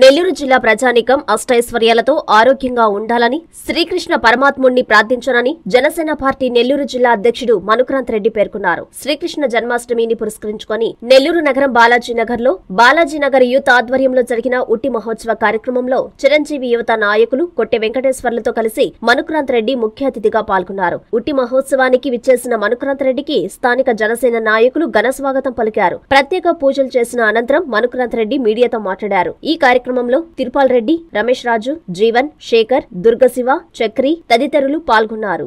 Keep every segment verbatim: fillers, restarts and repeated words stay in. నెల్లూరు జిల్లా ప్రజానికం అష్టైశ్వర్యాలతో ఆరోగ్యంగా ఉండాలని శ్రీకృష్ణ పరమాత్ముడిని ప్రార్థించనని జనసేన పార్టీ నెల్లూరు జిల్లా అధ్యక్షుడు మనుక్రాంత్ రెడ్డి పేర్కొన్నారు. శ్రీకృష్ణ జన్మాష్టమిని పురస్కరించుకొని నెల్లూరు నగరం బాలాజీ నగర్ లో బాలాజీ నగర్ యూత్ ఆధ్వర్యంలో జరిగిన ఉట్టి మహోత్సవ కార్యక్రమంలో చిరంజీవి యువత నాయకులు కొట్టె వెంకటేశ్వర్లతో కలిసి మనుక్రాంత్ రెడ్డి ముఖ్య అతిథిగా పాల్గొన్నారు. ఉట్టి మహోత్సవానికి విచ్చేసిన మనుక్రాంత్ రెడ్డికి స్థానిక జనసేన నాయకులు ఘన స్వాగతం పలికారు. ప్రత్యేక పూజలు చేసిన అనంతరం మనుక్రాంత్ రెడ్డి మీడియాతో మాట్లాడారు. ఈ కార్యక్రమంలో తిరుపాల్ రెడ్డి, రమేష్ రాజు, జీవన్, శేఖర్, దుర్గశివ, చక్రి తదితరులు పాల్గొన్నారు.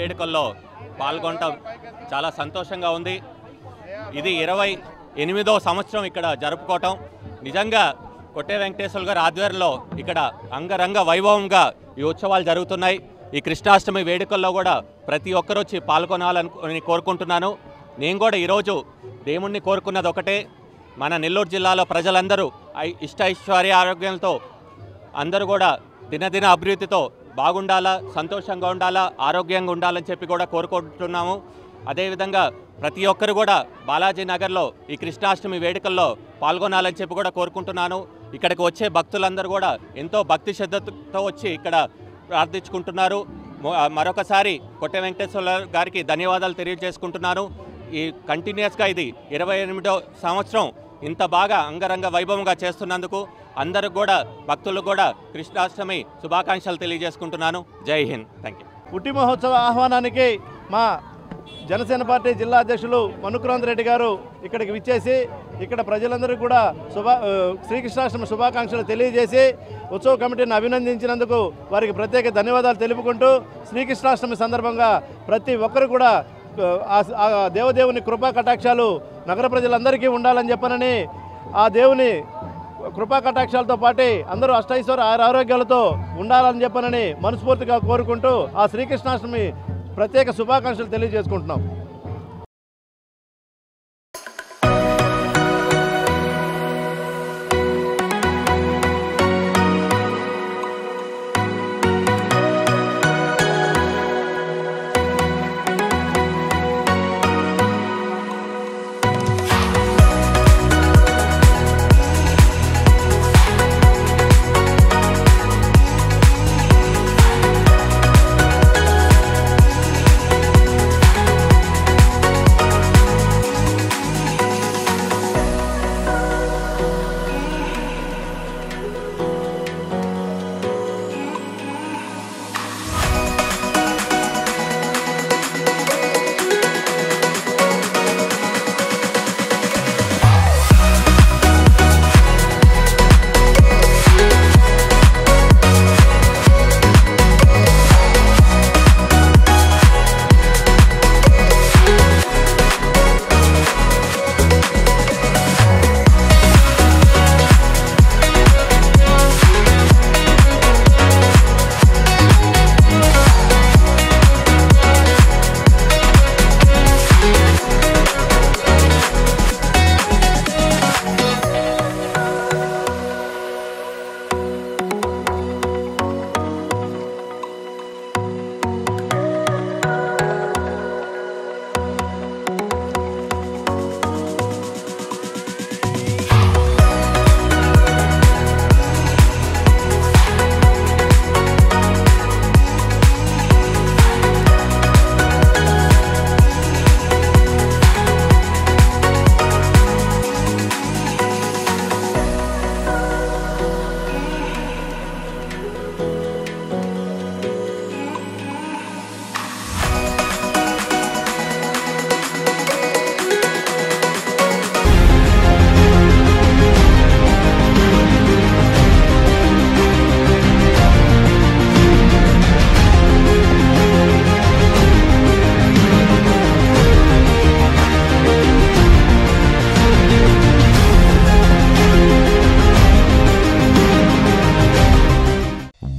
వేడుకల్లో పాల్గొనడం చాలా సంతోషంగా ఉంది. ఇది ఇరవై ఎనిమిదో సంవత్సరం ఇక్కడ జరుపుకోవటం నిజంగా కొట్టే వెంకటేశ్వర గారి ఆధ్వర్యంలో ఇక్కడ అంగరంగ వైభవంగా ఈ ఉత్సవాలు జరుగుతున్నాయి. ఈ కృష్ణాష్టమి వేడుకల్లో కూడా ప్రతి ఒక్కరు వచ్చి పాల్గొనాలని కోరుకుంటున్నాను. నేను కూడా ఈరోజు దేవుణ్ణి కోరుకున్నది ఒకటే, మన నెల్లూరు జిల్లాలో ప్రజలందరూ ఇష్ట ఐశ్వర్య ఆరోగ్యంతో అందరూ కూడా దినదిన అభివృద్ధితో బాగుండాలా, సంతోషంగా ఉండాలా, ఆరోగ్యంగా ఉండాలని చెప్పి కూడా కోరుకుంటున్నాము. అదేవిధంగా ప్రతి ఒక్కరు కూడా బాలాజీ నగర్లో ఈ కృష్ణాష్టమి వేడుకల్లో పాల్గొనాలని చెప్పి కూడా కోరుకుంటున్నాను. ఇక్కడికి వచ్చే భక్తులందరూ కూడా ఎంతో భక్తి శ్రద్ధతో వచ్చి ఇక్కడ ప్రార్థించుకుంటున్నారు. మరొకసారి కొట్టే వెంకటేశ్వర గారికి ధన్యవాదాలు తెలియజేసుకుంటున్నాను. ఈ కంటిన్యూస్గా ఇది ఇరవై ఎనిమిదో సంవత్సరం ఇంత బాగా అంగరంగ వైభవంగా చేస్తున్నందుకు అందరూ కూడా భక్తులు కూడా కృష్ణాష్టమి శుభాకాంక్షలు తెలియజేసుకుంటున్నాను. జై హింద్. Thank you. ఉట్టి మహోత్సవ ఆహ్వానానికి మా జనసేన పార్టీ జిల్లా అధ్యక్షులు మనుక్రాంత్ రెడ్డి గారు ఇక్కడికి విచ్చేసి ఇక్కడ ప్రజలందరూ కూడా శుభా శ్రీకృష్ణాష్టమి శుభాకాంక్షలు తెలియజేసి ఉత్సవ కమిటీని అభినందించినందుకు వారికి ప్రత్యేక ధన్యవాదాలు తెలుపుకుంటూ శ్రీకృష్ణాష్టమి సందర్భంగా ప్రతి ఒక్కరు కూడా ఆ దేవదేవుని కృపా కటాక్షాలు నగర ప్రజలందరికీ ఉండాలని చెప్పనని, ఆ దేవుని కృపా కటాక్షాలతో పాటు అందరూ అష్టైశ్వర ఆరోగ్యాలతో ఉండాలని చెప్పనని మనస్ఫూర్తిగా కోరుకుంటూ ఆ శ్రీకృష్ణాష్టమి ప్రత్యేక శుభాకాంక్షలు తెలియజేసుకుంటున్నాం.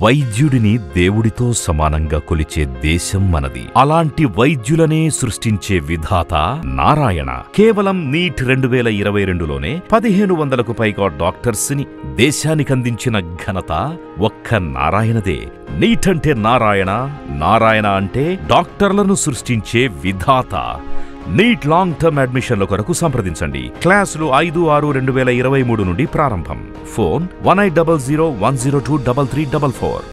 వైద్యుడిని దేవుడితో సమానంగా కొలిచే దేశం మనది. అలాంటి వైద్యులనే సృష్టించే విధాత నారాయణ. కేవలం నీట్ రెండు వేల ఇరవై రెండులోనే పదిహేను వందలకు పైగా డాక్టర్స్ ని దేశానికి అందించిన ఘనత ఒక్క నారాయణదే. నీట్ అంటే నారాయణ, నారాయణ అంటే డాక్టర్లను సృష్టించే విధాత. నీట్ లాంగ్ టర్మ్ అడ్మిషన్ల కొరకు సంప్రదించండి. క్లాసులు ఐదు ఆరు రెండు వేల ఇరవై మూడు నుండి ప్రారంభం. Phone one eight double zero one zero two double three double four.